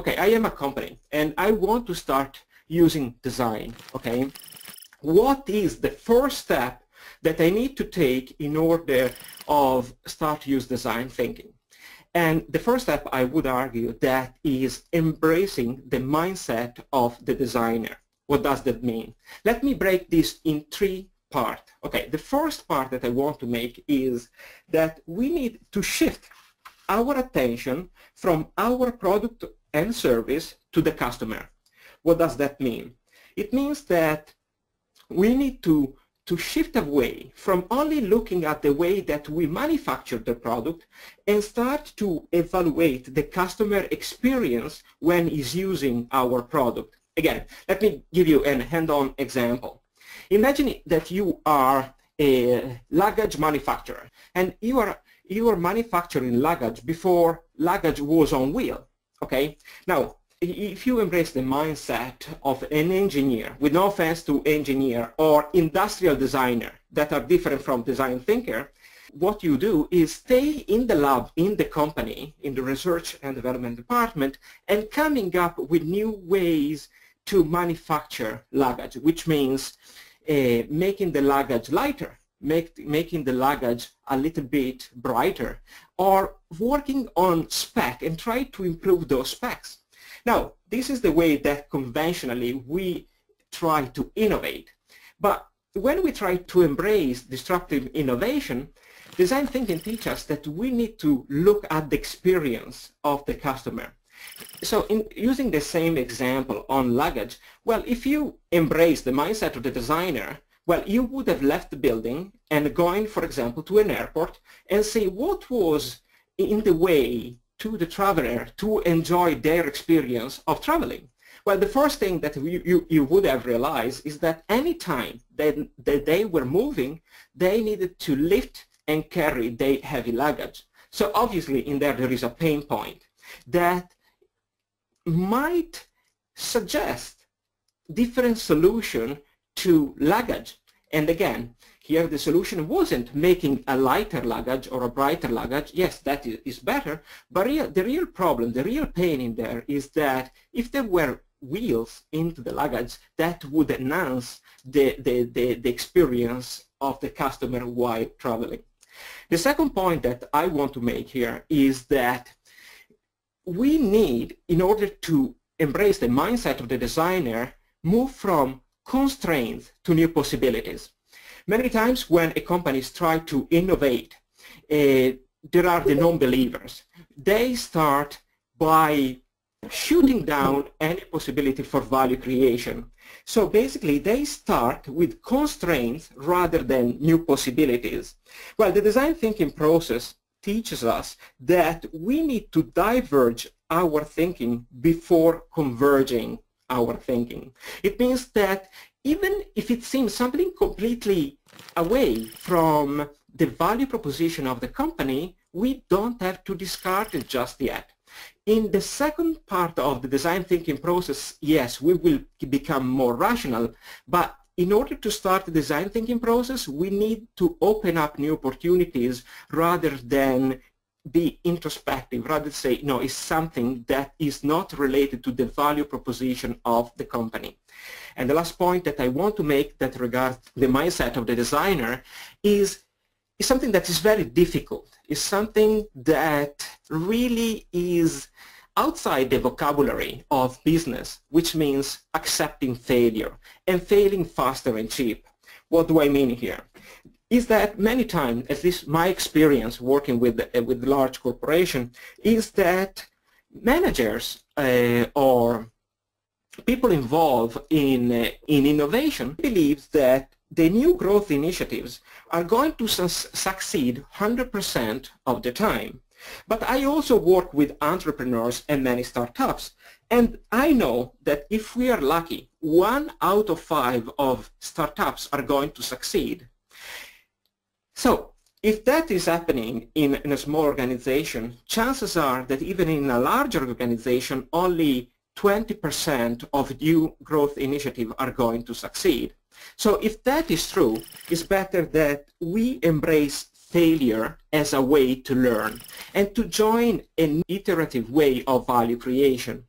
Okay, I am a company and I want to start using design, okay? What is the first step that I need to take in order of start use design thinking? And the first step, I would argue, that is embracing the mindset of the designer. What does that mean? Let me break this in three parts. Okay, the first part that I want to make is that we need to shift our attention from our product and service to the customer. What does that mean? It means that we need to shift away from only looking at the way that we manufacture the product and start to evaluate the customer experience when he's using our product. Again, let me give you a hands-on example. Imagine that you are a luggage manufacturer and you are manufacturing luggage before luggage was on wheel. Okay, now if you embrace the mindset of an engineer, with no offense to engineer or industrial designer that are different from design thinker, what you do is stay in the lab, in the company, in the research and development department, and coming up with new ways to manufacture luggage, which means making the luggage lighter, making the luggage a little bit brighter, or working on spec and try to improve those specs. Now, this is the way that conventionally we try to innovate. But when we try to embrace disruptive innovation, design thinking teaches us that we need to look at the experience of the customer. So in using the same example on luggage, well, if you embrace the mindset of the designer, well, you would have left the building and going, for example, to an airport and say what was in the way to the traveler to enjoy their experience of traveling. Well, the first thing that you would have realized is that any time that they were moving, they needed to lift and carry their heavy luggage. So obviously in there is a pain point that might suggest different solution to luggage. And again, here the solution wasn't making a lighter luggage or a brighter luggage. Yes, that is better, but the real problem, the real pain in there is that if there were wheels into the luggage, that would enhance the experience of the customer while traveling. The second point that I want to make here is that we need, in order to embrace the mindset of the designer, move from constraints to new possibilities. Many times when a company tries to innovate, there are the non-believers. They start by shooting down any possibility for value creation. So basically they start with constraints rather than new possibilities. Well, the design thinking process teaches us that we need to diverge our thinking before converging our thinking. It means that even if it seems something completely away from the value proposition of the company, we don't have to discard it just yet. In the second part of the design thinking process, yes, we will become more rational, but in order to start the design thinking process, we need to open up new opportunities rather than be introspective, rather say, no, it's something that is not related to the value proposition of the company. And the last point that I want to make that regards the mindset of the designer is something that is very difficult. It's something that really is outside the vocabulary of business, which means accepting failure and failing faster and cheap. What do I mean here? Is that many times, at least my experience working with large corporations, is that managers or people involved in innovation believes that the new growth initiatives are going to succeed 100% of the time. But I also work with entrepreneurs and many startups, and I know that if we are lucky, 1 out of 5 of startups are going to succeed. So, if that is happening in a small organization, chances are that even in a larger organization, only 20% of new growth initiatives are going to succeed. So if that is true, it's better that we embrace failure as a way to learn and to join an iterative way of value creation.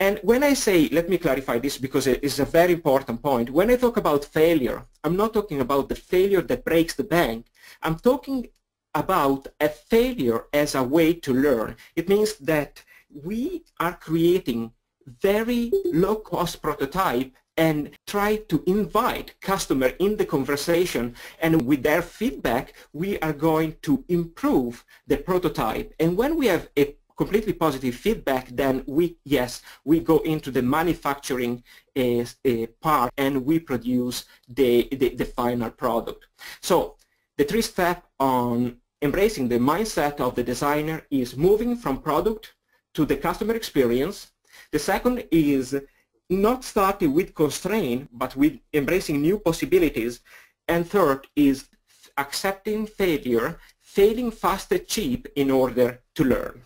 And when I say, let me clarify this because it is a very important point, when I talk about failure, I'm not talking about the failure that breaks the bank. I'm talking about a failure as a way to learn. It means that we are creating very low-cost prototype and try to invite customer in the conversation, and with their feedback we are going to improve the prototype. And when we have a completely positive feedback, then we go into the manufacturing part and we produce the final product. So the three steps on embracing the mindset of the designer is moving from product to the customer experience. The second is not starting with constraint, but with embracing new possibilities. And third is accepting failure, failing fast and cheap in order to learn.